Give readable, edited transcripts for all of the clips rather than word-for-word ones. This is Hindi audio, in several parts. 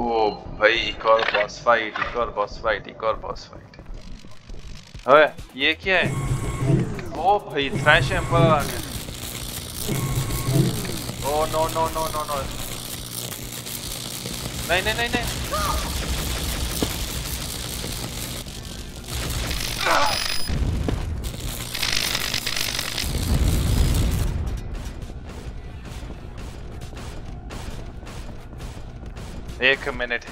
ओ भाई एक और बॉस फाइट। अरे ये क्या है? ओ भाई थ्रैश एम्परर आ गया। ओ नो नहीं। एक मिनट।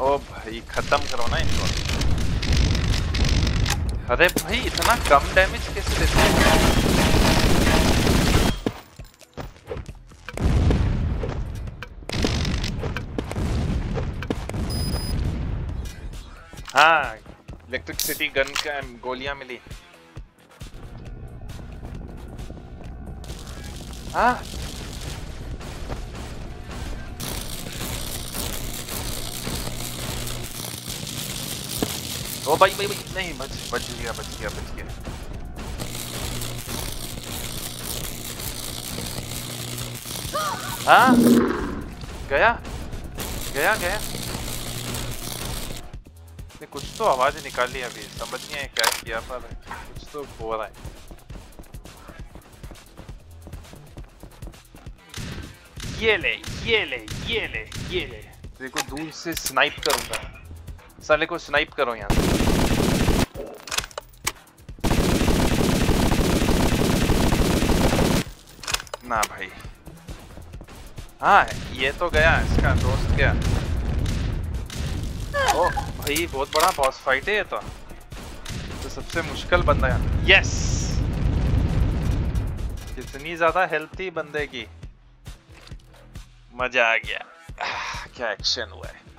ओ भाई खत्म करो ना इनको। अरे भाई इतना कम डैमेज कैसे देते हैं? हाँ इलेक्ट्रिसिटी गन का गोलियां मिली। हाँ ओ भाई भाई भाई नहीं बच गया। हाँ गया। कुछ तो आवाज निकाली अभी, समझ नहीं है क्या किया पर कुछ तो हो रहा है। ये ले। देखो दूर से स्नाइप करूंगा साले को, स्नाइप करो यहाँ से। ना भाई हाँ ये तो गया, इसका दोस्त गया। ओ भाई बहुत बड़ा बॉस फाइट है ये तो सबसे मुश्किल बंदा है। यस कितनी ज्यादा हेल्थ थी बंदे की, मजा आ गया। क्या एक्शन हुआ है।